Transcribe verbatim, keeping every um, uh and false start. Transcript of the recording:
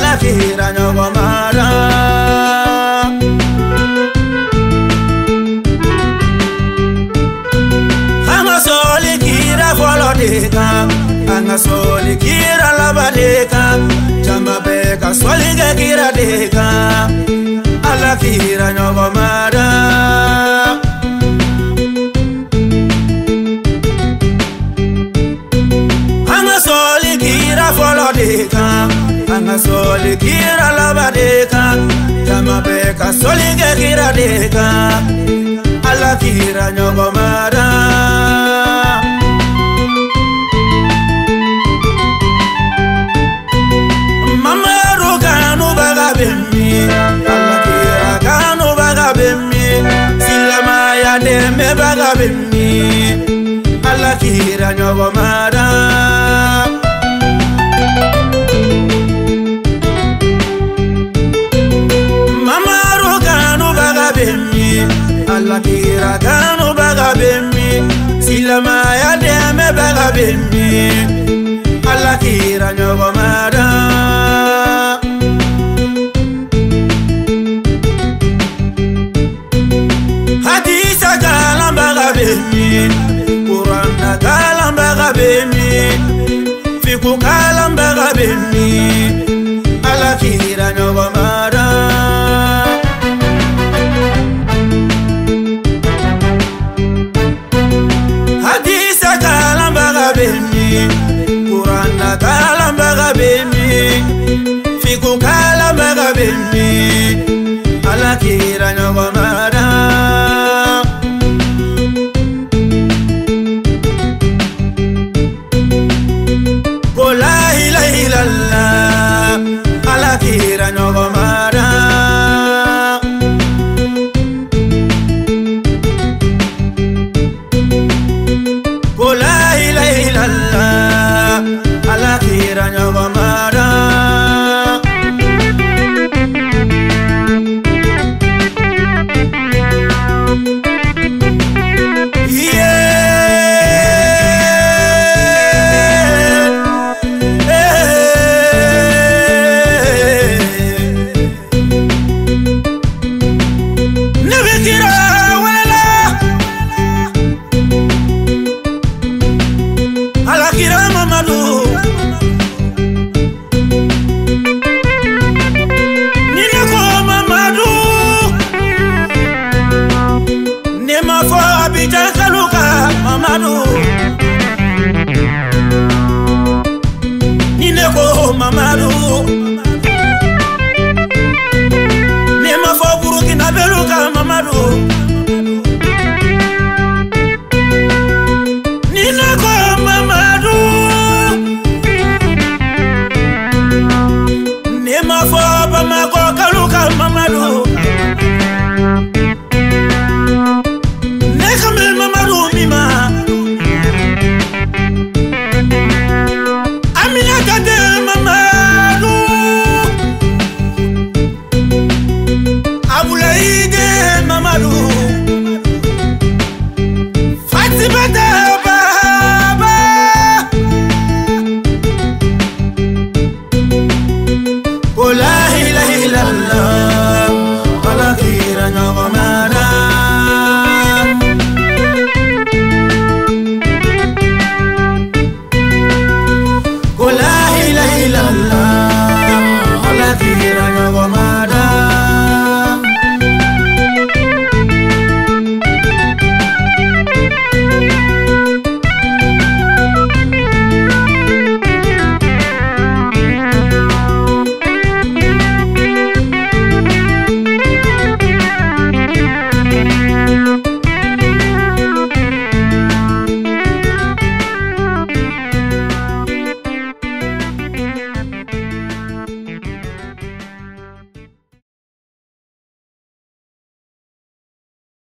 la fira nyogomara. Anga soli kira volodeka, anga soli kira labadeka, chamba beka soli kira deka, ala fira nyogomara. Anga soli kira labadeka, chama beka soli kira deka, ala kira nyogomara. Mama roganu bagabemi, ala kira kanu bagabemi, silama ya deme bagabemi, ala kira nyogomara. Alla kira kanu baga bimmi, silama ya deme baga bimmi, alla kira nyogomara. Hadisa kalam baga bimmi, Qur'ana kalam baga bimmi, Fiku kalam baga bimmi, alla kira nyogomara. Qur'ana kalam baga bimmi, Fiku kalam baga bimmi, ala kira nyogomara. Kola ilaha illallah, ala kira nyogomara. Kola ilaha illallah, ala kira nyogomara. Mama